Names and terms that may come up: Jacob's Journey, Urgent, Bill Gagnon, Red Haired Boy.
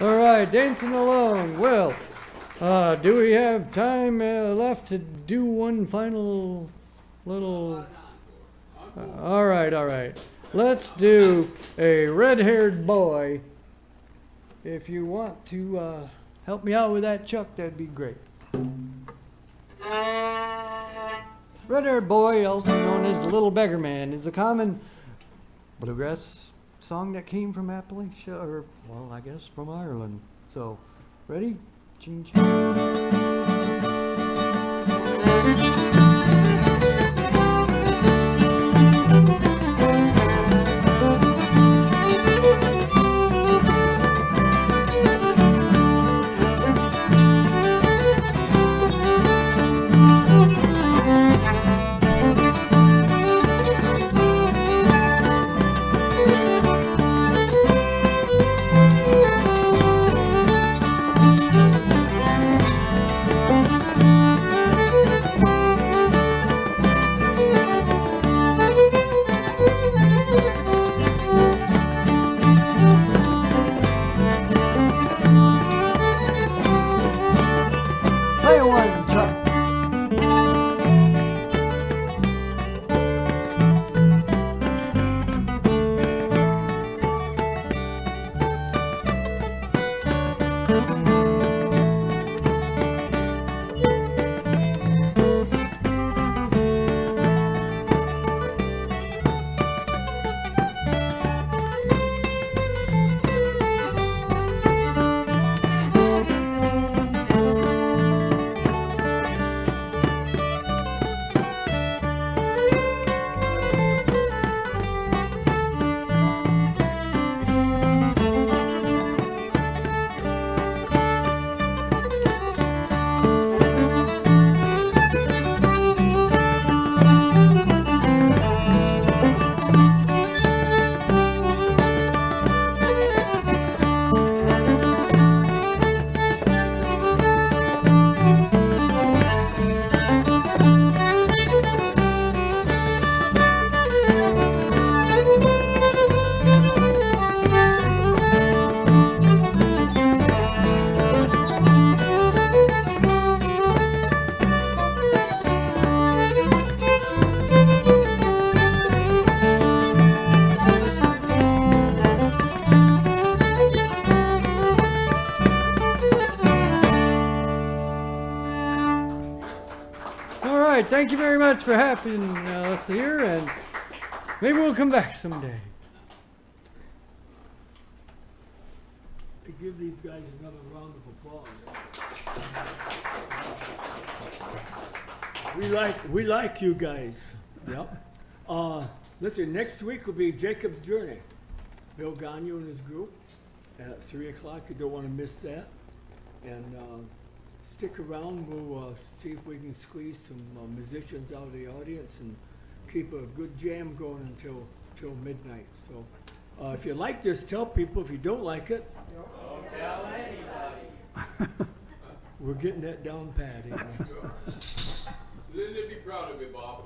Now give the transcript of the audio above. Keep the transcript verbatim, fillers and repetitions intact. All right, dancing along. Well, uh, do we have time uh, left to do one final little... Uh, all right, all right. Let's do a red-haired boy. If you want to uh, help me out with that, Chuck, that'd be great. Red-haired boy, also known as the Little Beggar Man, is a common bluegrass song that came from Appalachia, or, well, I guess from Ireland. So, ready? Ching, ching. Thank you very much for having us here, and maybe we'll come back someday. Give these guys another round of applause. We like we like you guys. Yep. Uh, listen, next week will be Jacob's Journey. Bill Gagnon and his group at three o'clock. You don't want to miss that. And. Uh, Stick around. We'll uh, see if we can squeeze some uh, musicians out of the audience and keep a good jam going until till midnight. So, uh, if you like this, tell people. If you don't like it, don't tell anybody. We're getting that down pat. Lily, be proud of me, Bob.